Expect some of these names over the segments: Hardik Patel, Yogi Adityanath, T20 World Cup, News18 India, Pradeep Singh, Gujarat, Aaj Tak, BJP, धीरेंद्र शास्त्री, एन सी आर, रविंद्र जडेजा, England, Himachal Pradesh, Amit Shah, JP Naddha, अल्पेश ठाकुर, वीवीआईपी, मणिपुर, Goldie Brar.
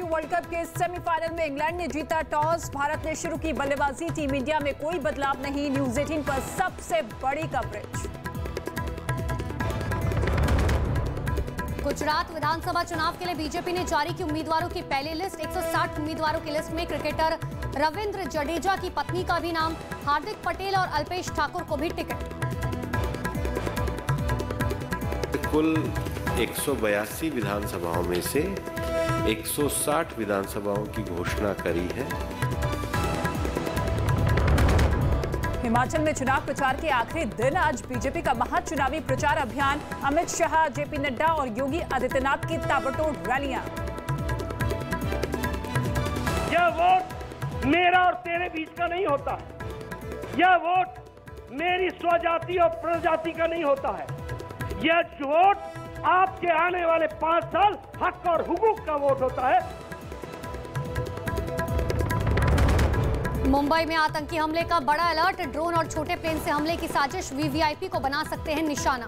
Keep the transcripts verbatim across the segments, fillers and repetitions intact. World cup के semifinal में England ने जीता टॉस, भारत ने शुरू की बल्लेबाजी। टीम इंडिया में कोई बदलाव नहीं। न्यूज़ अठारह पर सबसे बड़ी कवरेज। गुजरात विधानसभा चुनाव के लिए बीजेपी ने जारी की उम्मीदवारों की पहली लिस्ट। एक सौ साठ उम्मीदवारों की लिस्ट में क्रिकेटर रविंद्र जडेजा की पत्नी का भी नाम। हार्दिक पटेल और अल्पेश ठाकुर को भी टिकट। कुल एक सौ बयासी विधानसभाओं में से एक सौ साठ विधानसभाओं की घोषणा करी है। हिमाचल में चुनाव प्रचार के आखिरी दिन आज बीजेपी का महाचुनावी प्रचार अभियान। अमित शाह, जेपी नड्डा और योगी आदित्यनाथ की ताबड़तोड़ रैलियां। यह वोट मेरा और तेरे बीच का नहीं होता है, यह वोट मेरी स्वजाति और प्रजाति का नहीं होता है, यह वोट आपके आने वाले पांच साल हक और हुकूक का वोट होता है। मुंबई में आतंकी हमले का बड़ा अलर्ट। ड्रोन और छोटे प्लेन से हमले की साजिश। वीवीआईपी को बना सकते हैं निशाना।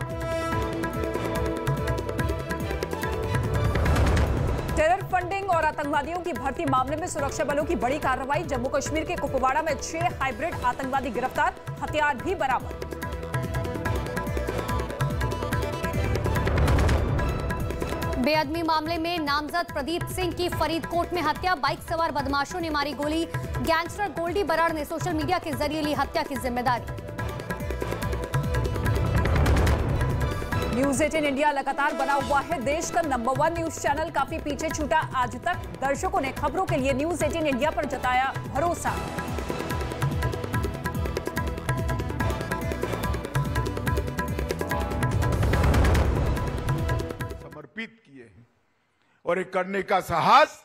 टेरर फंडिंग और आतंकवादियों की भर्ती मामले में सुरक्षा बलों की बड़ी कार्रवाई। जम्मू कश्मीर के कुपवाड़ा में छह हाइब्रिड आतंकवादी गिरफ्तार, हथियार भी बरामद। बेअदबी मामले में नामजद प्रदीप सिंह की फरीदकोट में हत्या। बाइक सवार बदमाशों ने मारी गोली। गैंगस्टर गोल्डी बराड़ ने सोशल मीडिया के जरिए ली हत्या की जिम्मेदारी। न्यूज़ अठारह इंडिया लगातार बना हुआ है देश का नंबर वन न्यूज चैनल। काफी पीछे छूटा आज तक। दर्शकों ने खबरों के लिए न्यूज़ अठारह इंडिया पर जताया भरोसा। और ये करने का साहस